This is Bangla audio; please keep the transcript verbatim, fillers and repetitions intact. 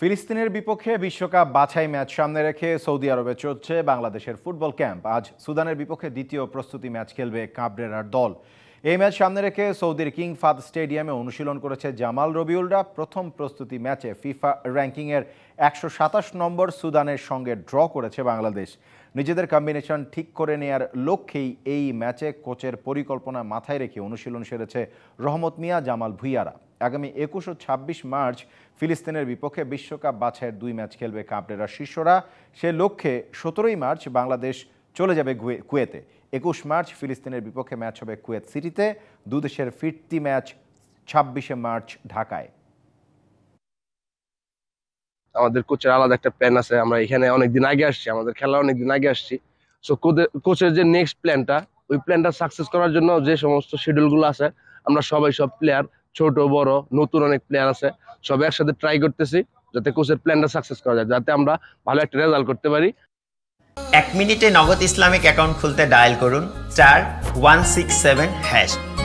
ফিলিস্তিনের বিপক্ষে বিশ্বকাপ বাছাই ম্যাচ সামনে রেখে সৌদি আরবে চলছে বাংলাদেশের ফুটবল ক্যাম্প। আজ সুদানের বিপক্ষে দ্বিতীয় প্রস্তুতি ম্যাচ খেলবে কাবরেরার দল। এই ম্যাচ সামনে রেখে সৌদির কিং ফাদ স্টেডিয়ামে অনুশীলন করেছে জামাল রবিউলরা। প্রথম প্রস্তুতি ম্যাচে ফিফা র্যাঙ্কিংয়ের একশো সাতাশ নম্বর সুদানের সঙ্গে ড্র করেছে বাংলাদেশ। নিজেদের কম্বিনেশন ঠিক করে নেয়ার লক্ষ্যেই এই ম্যাচে কোচের পরিকল্পনা মাথায় রেখে অনুশীলন সেরেছে রহমত মিয়া, জামাল ভুইয়ারা। আগামী একুশ ও ছাব্বিশ মার্চ ফিলিস্তিনের বিপক্ষে বিশ্বকাপ বাছাইয়ের দুই ম্যাচ খেলবে কাবরেরার শিষ্যরা। সে লক্ষ্যে সতেরোই মার্চ বাংলাদেশ চলে যাবে কুয়েতে। একুশ মার্চ ফিলিস্তিনের বিপক্ষে ম্যাচ হবে কুয়েত সিটিতে। দুদেশের ফিরতি ম্যাচ ছাব্বিশে মার্চ ঢাকায়। আমাদের কোচের আলাদা একটা প্ল্যান আছে। আমরা এখানে অনেকদিন আগে আসছি, আমাদের খেলা অনেকদিন আগে আসছি। সো কোচের যে নেক্সট প্ল্যানটা, ওই প্ল্যানটা সাকসেস করার জন্য যে সমস্ত শিডিউলগুলো আছে, আমরা সবাই সব প্লেয়ার, ছোট বড় নতুন অনেক প্লেয়ার আছে, সবাই একসাথে ট্রাই করতেছি যাতে কোচের প্ল্যানটা সাকসেস করা যায়, যাতে আমরা ভালো একটা রেজাল্ট করতে পারি। এক মিনিটে নগদ ইসলামিক অ্যাকাউন্ট খুলতে ডায়াল করুন star one six seven hash.